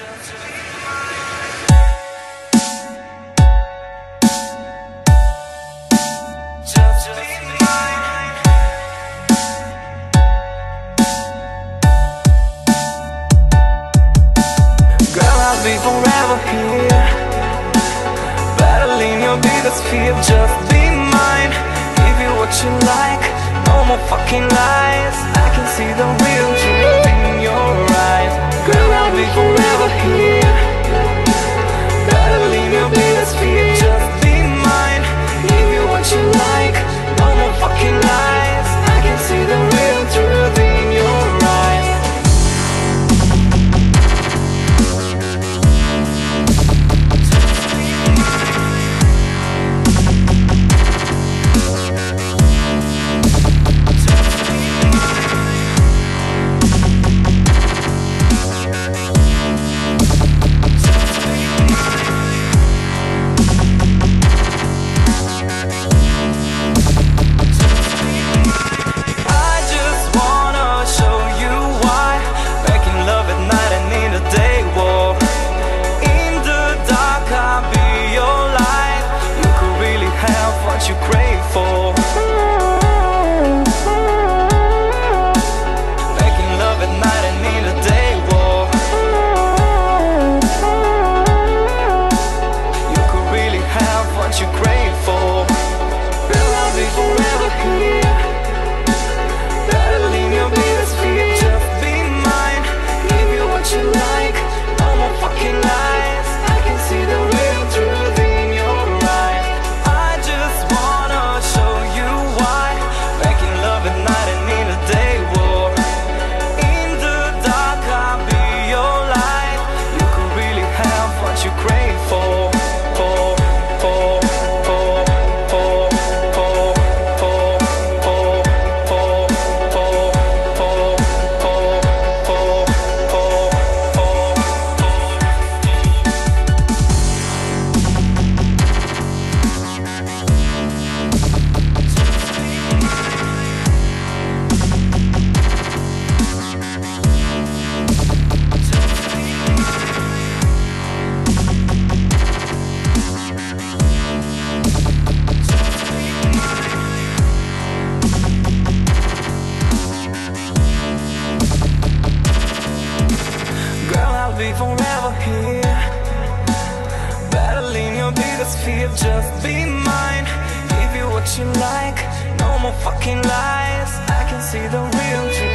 Be forever here, battling your biggest fear. Just be mine, give you what you like. No more fucking lies. I can see the real truth in your eyes. Girl, I'll be forever here, battling your biggest fear. Just be mine, give you what you like. No more fucking lies. I can see the real truth in your eyes. Just be mine, give you what you like. No more fucking lies. I can see the real truth.